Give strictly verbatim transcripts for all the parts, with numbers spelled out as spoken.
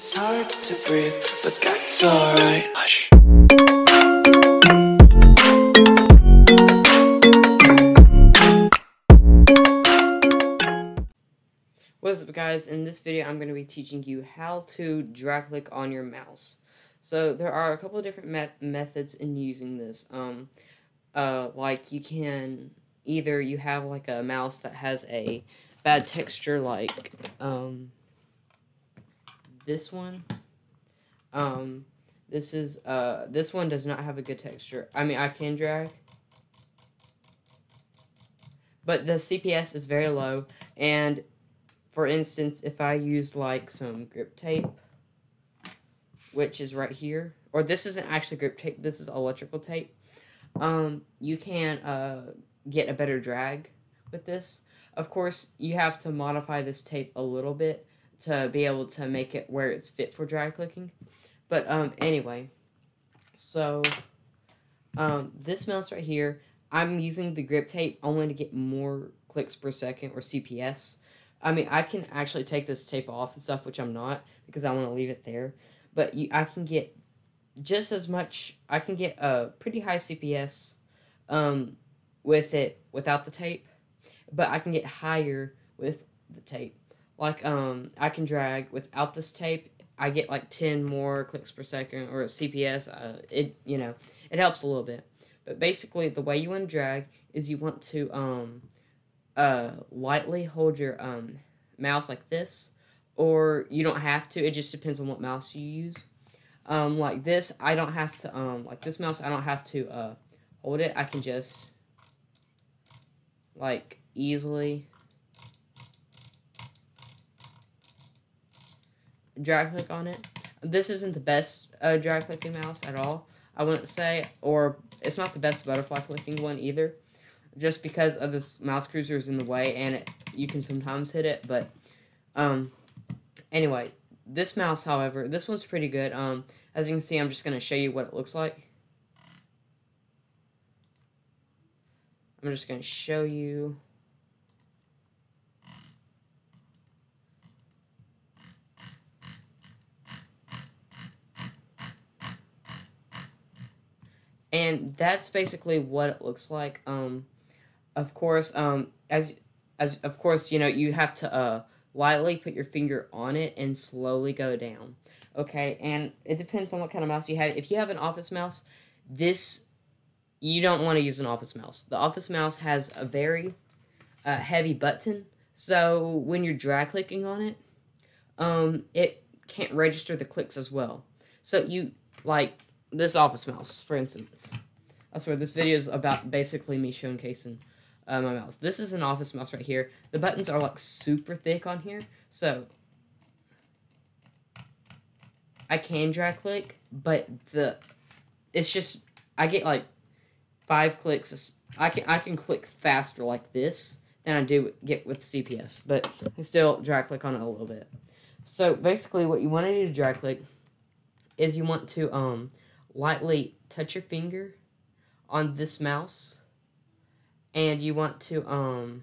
It's hard to breathe, but that's alright. Hush. What's up, guys? In this video, I'm going to be teaching you how to drag click on your mouse. So there are a couple of different me methods in using this. Um, uh, like you can either you have like a mouse that has a bad texture, like um. This one, um, this is, uh, this one does not have a good texture. I mean, I can drag, but the C P S is very low, and, for instance, if I use, like, some grip tape, which is right here, or this isn't actually grip tape, this is electrical tape, um, you can, uh, get a better drag with this. Of course, you have to modify this tape a little bit to be able to make it where it's fit for drag clicking. But, um, anyway. So, um, this mouse right here, I'm using the grip tape only to get more clicks per second, or C P S. I mean, I can actually take this tape off and stuff, which I'm not, because I want to leave it there. But you, I can get just as much, I can get a pretty high C P S, um, with it, without the tape. But I can get higher with the tape. Like, um, I can drag without this tape, I get, like, ten more clicks per second, or a C P S, uh, it, you know, it helps a little bit. But basically, the way you want to drag is you want to, um, uh, lightly hold your, um, mouse like this, or you don't have to, it just depends on what mouse you use. Um, like this, I don't have to, um, like this mouse, I don't have to, uh, hold it, I can just, like, easily drag click on it. This isn't the best uh, drag clicking mouse at all, I wouldn't say, or it's not the best butterfly clicking one either, just because of this mouse cruiser is in the way, and it, you can sometimes hit it, but, um, anyway, this mouse, however, this one's pretty good. Um, as you can see, I'm just going to show you what it looks like. I'm just going to show you. And that's basically what it looks like. Um, of course, um, as as of course, you know, you have to uh, lightly put your finger on it and slowly go down. Okay, and it depends on what kind of mouse you have. If you have an office mouse, this, you don't want to use an office mouse. The office mouse has a very uh, heavy button, so when you're drag clicking on it, um, it can't register the clicks as well. So you, like, this office mouse, for instance. I swear, this video is about basically me showcasing uh, my mouse. This is an office mouse right here. The buttons are, like, super thick on here, so I can drag click, but the it's just I get like five clicks. I can I can click faster like this than I do get with C P S, but I can still drag click on it a little bit. So basically, what you want to do to drag click is you want to um. lightly touch your finger on this mouse, and you want to um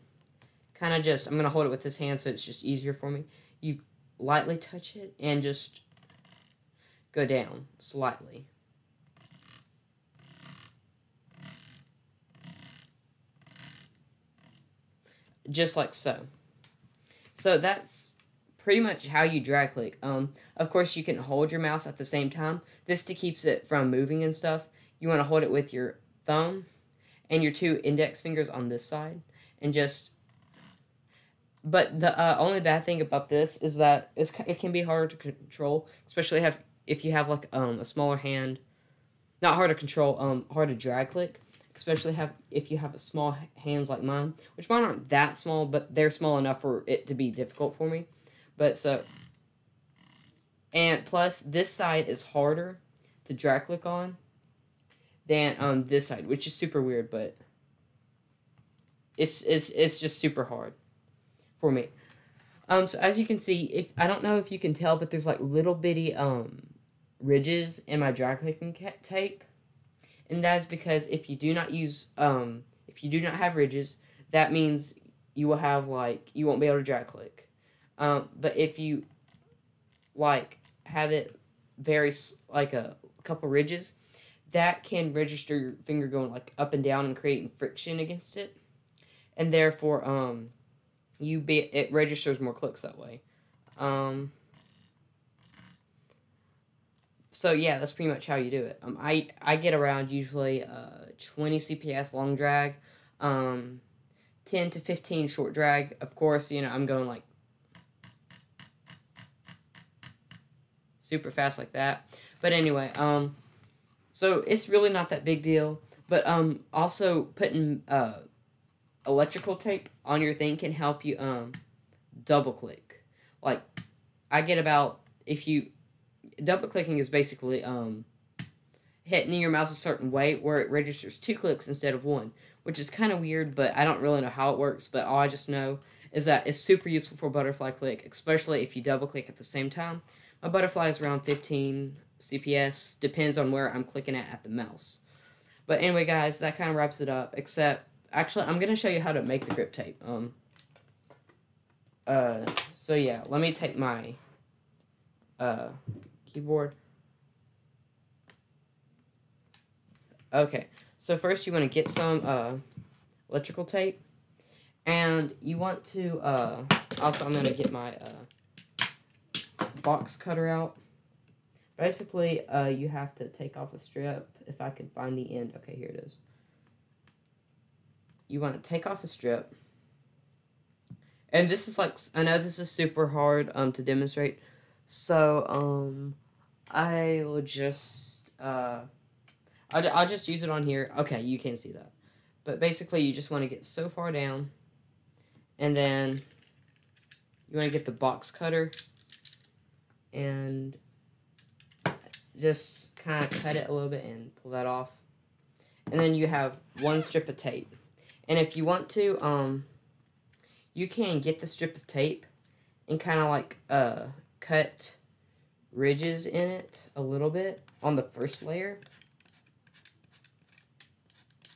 kind of just, I'm going to hold it with this hand so it's just easier for me. You lightly touch it and just go down slightly. Just like so. So that's pretty much how you drag click. Um, of course, you can hold your mouse at the same time. This to keeps it from moving and stuff. You want to hold it with your thumb and your two index fingers on this side, and just. But the uh, only bad thing about this is that it's, it can be harder to control, especially have if you have like um a smaller hand. Not hard to control. Um, hard to drag click, especially have if you have a small hands like mine, which mine aren't that small, but they're small enough for it to be difficult for me. But so, and plus this side is harder to drag click on than um this side, which is super weird, but it's it's it's just super hard for me. Um, so as you can see, if I don't know if you can tell, but there's like little bitty um ridges in my drag clicking tape, and that's because if you do not use um if you do not have ridges, that means you will have like you won't be able to drag click. Um, but if you, like, have it very, like a couple ridges, that can register your finger going like up and down and creating friction against it. And therefore, um, you be, it registers more clicks that way. Um, so yeah, that's pretty much how you do it. Um, I, I get around usually uh, twenty C P S long drag, um, ten to fifteen short drag. Of course, you know, I'm going like super fast like that. But anyway, um, so it's really not that big deal. But um, also putting uh, electrical tape on your thing can help you um, double click. Like, I get about, if you, double clicking is basically um, hitting your mouse a certain way where it registers two clicks instead of one, which is kind of weird, but I don't really know how it works. But all I just know is that it's super useful for butterfly click, especially if you double click at the same time. My butterfly is around fifteen C P S, depends on where I'm clicking at at the mouse. But anyway, guys, that kind of wraps it up, except, actually, I'm going to show you how to make the grip tape. Um. Uh. So, yeah, let me take my uh, keyboard. Okay, so first you want to get some uh, electrical tape, and you want to, uh, also I'm going to get my uh, box cutter out. Basically, uh, you have to take off a strip, if I can find the end. Okay, here it is. You want to take off a strip, and this is like, I know this is super hard um, to demonstrate, so um, I will just, uh, I'll, I'll just use it on here. Okay, you can see that, but basically you just want to get so far down, and then you want to get the box cutter, and just kind of cut it a little bit and pull that off. And then you have one strip of tape. And if you want to, um, you can get the strip of tape and kind of like uh, cut ridges in it a little bit on the first layer.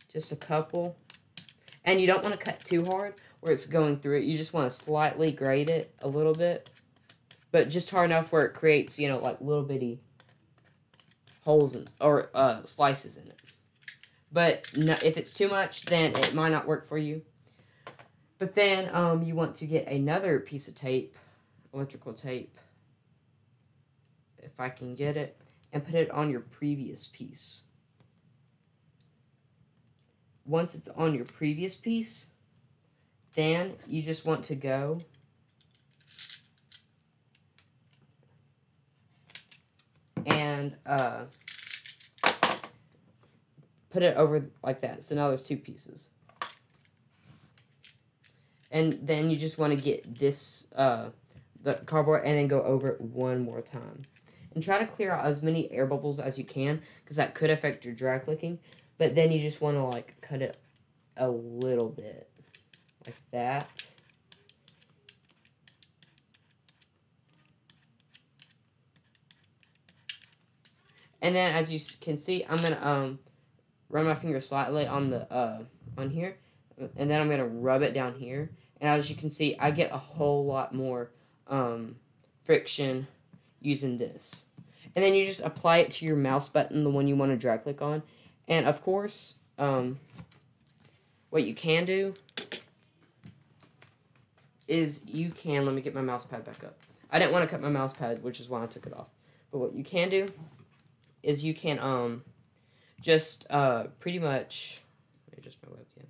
Just a couple. And you don't want to cut too hard where it's going through it. You just want to slightly grade it a little bit. But just hard enough where it creates, you know, like little bitty holes in, or uh, slices in it. But no, if it's too much, then it might not work for you. But then um, you want to get another piece of tape, electrical tape, if I can get it, and put it on your previous piece. Once it's on your previous piece, then you just want to go and uh, put it over like that. So now there's two pieces. And then you just want to get this, uh, the cardboard, and then go over it one more time. And try to clear out as many air bubbles as you can, because that could affect your dry clicking. But then you just want to, like, cut it a little bit. Like that. And then, as you can see, I'm going to, um... run my finger slightly on the uh, on here, and then I'm gonna rub it down here. And as you can see, I get a whole lot more um, friction using this. And then you just apply it to your mouse button, the one you want to drag click on. And of course, um, what you can do is you can. Let me get my mouse pad back up. I didn't want to cut my mouse pad, which is why I took it off. But what you can do is you can. Um, Just, uh, pretty much, let me adjust my webcam.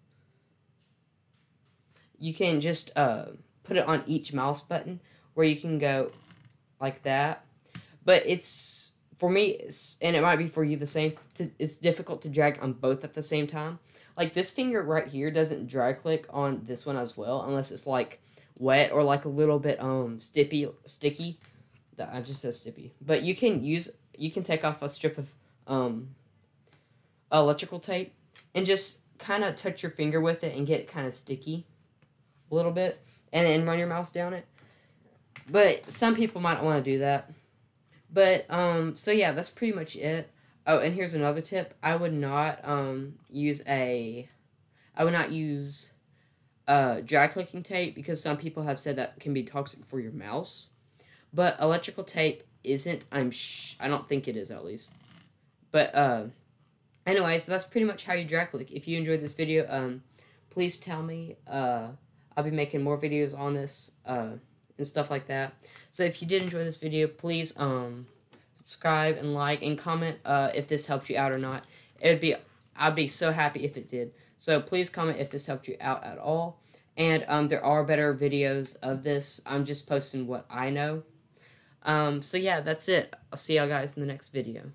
You can just, uh, put it on each mouse button, where you can go like that. But it's, for me, it's, and it might be for you the same, to, it's difficult to drag on both at the same time. Like, this finger right here doesn't dry click on this one as well, unless it's, like, wet or, like, a little bit, um, stippy, sticky. That I just said stippy. But you can use, you can take off a strip of, um... electrical tape and just kind of touch your finger with it and get it kind of sticky a little bit, and then run your mouse down it. But some people might want to do that. But um so yeah, that's pretty much it. Oh, and here's another tip. I would not um use a I would not use uh dry clicking tape, because some people have said that can be toxic for your mouse. But electrical tape isn't. I'm sh I don't think it is, at least. But, uh, anyway, so that's pretty much how you drag click. If you enjoyed this video, um, please tell me. Uh, I'll be making more videos on this, uh, and stuff like that. So if you did enjoy this video, please, um, subscribe and like and comment, uh, if this helped you out or not. It would be, I'd be so happy if it did. So please comment if this helped you out at all. And, um, there are better videos of this. I'm just posting what I know. Um, so yeah, that's it. I'll see y'all guys in the next video.